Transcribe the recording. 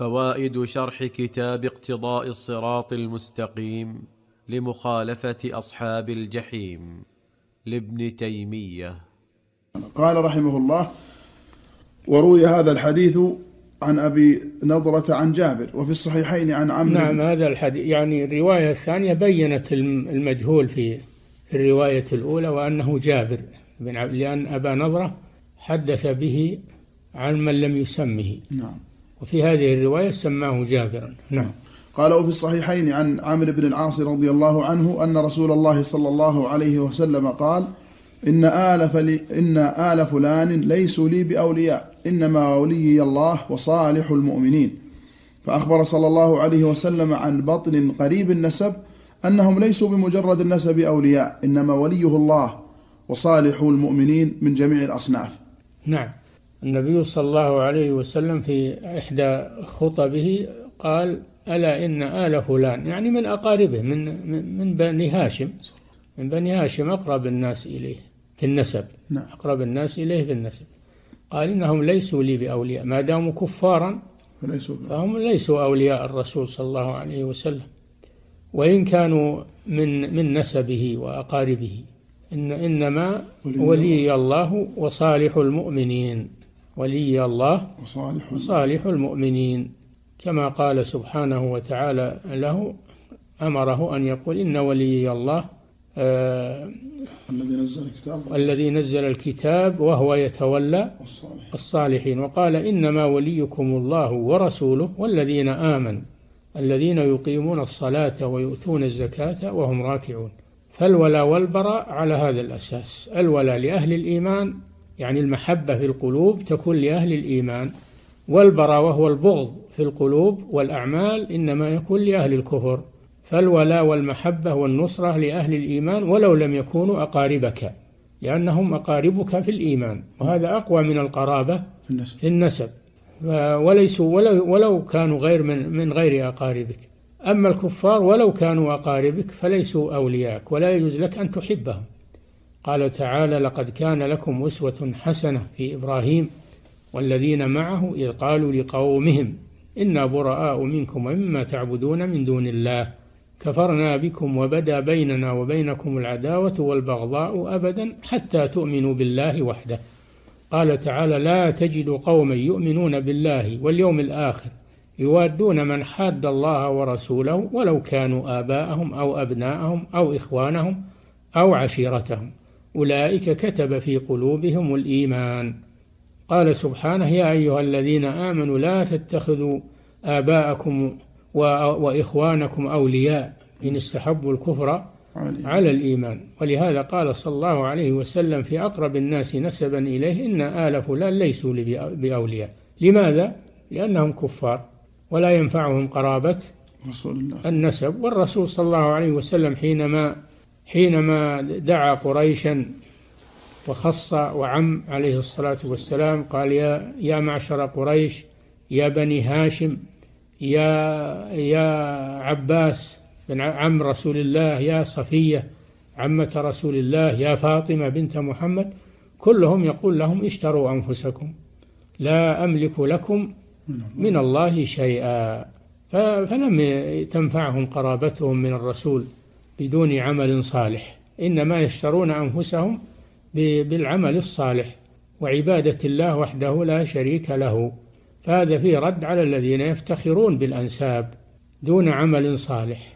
فوائد شرح كتاب اقتضاء الصراط المستقيم لمخالفة أصحاب الجحيم لابن تيمية. قال رحمه الله: وروي هذا الحديث عن أبي نضرة عن جابر، وفي الصحيحين عن عمرو. نعم، هذا الحديث يعني الرواية الثانية بيّنت المجهول في الرواية الأولى، وأنه جابر بن عبد، لأن أبا نضرة حدث به عن من لم يسمه. نعم. وفي هذه الرواية سماه جابرا. نعم. قال: وفي الصحيحين عن عمرو بن العاص رضي الله عنه أن رسول الله صلى الله عليه وسلم قال: إن آل فلان ليسوا لي بأولياء، إنما وليي الله وصالح المؤمنين. فأخبر صلى الله عليه وسلم عن بطن قريب النسب أنهم ليسوا بمجرد النسب أولياء، إنما وليه الله وصالح المؤمنين من جميع الأصناف. نعم. النبي صلى الله عليه وسلم في إحدى خطبه قال: ألا إن آل فلان، يعني من أقاربه، من بني هاشم، من بني هاشم أقرب الناس إليه في النسب. نعم. أقرب الناس إليه في النسب. قال: إنهم ليسوا لي بأولياء، ما داموا كفارا فهم ليسوا أولياء الرسول صلى الله عليه وسلم، وإن كانوا من نسبه وأقاربه، إنما ولي الله وصالح المؤمنين، ولي الله وصالح المؤمنين، كما قال سبحانه وتعالى له، أمره أن يقول: إن ولي الله الذي نزل الكتاب وهو يتولى الصالحين. وقال: إنما وليكم الله ورسوله والذين آمنوا الذين يقيمون الصلاة ويؤتون الزكاة وهم راكعون. فالولا والبراء على هذا الأساس: الولا لأهل الإيمان، يعني المحبة في القلوب تكون لأهل الإيمان، والبراء وهو البغض في القلوب والأعمال إنما يكون لأهل الكفر. فالولا والمحبة والنصرة لأهل الإيمان ولو لم يكونوا أقاربك، لأنهم أقاربك في الإيمان، وهذا أقوى من القرابة في النسب، ولو كانوا غير من غير أقاربك. أما الكفار ولو كانوا أقاربك فليسوا أولياك، ولا يجوز لك أن تحبهم. قال تعالى: لقد كان لكم أسوة حسنة في إبراهيم والذين معه إذ قالوا لقومهم إنا براء منكم ومما تعبدون من دون الله كفرنا بكم وبدا بيننا وبينكم العداوة والبغضاء أبدا حتى تؤمنوا بالله وحده. قال تعالى: لا تجد قوما يؤمنون بالله واليوم الآخر يوادون من حاد الله ورسوله ولو كانوا آباءهم أو أبناءهم أو إخوانهم أو عشيرتهم أولئك كتب في قلوبهم الإيمان. قال سبحانه: يا أيها الذين آمنوا لا تتخذوا آباءكم وإخوانكم أولياء إن استحبوا الكفر على الإيمان. ولهذا قال صلى الله عليه وسلم في أقرب الناس نسبا إليه: إن آل فلان ليسوا بأولياء. لماذا؟ لأنهم كفار ولا ينفعهم قرابة النسب. والرسول صلى الله عليه وسلم حينما دعا قريشا وخص وعم عليه الصلاة والسلام قال: يا معشر قريش، يا بني هاشم، يا عباس بن عم رسول الله، يا صفية عمة رسول الله، يا فاطمة بنت محمد، كلهم يقول لهم: اشتروا أنفسكم، لا أملك لكم من الله شيئا. فلم تنفعهم قرابتهم من الرسول بدون عمل صالح، إنما يشترون أنفسهم بالعمل الصالح وعبادة الله وحده لا شريك له. فهذا فيه رد على الذين يفتخرون بالأنساب دون عمل صالح.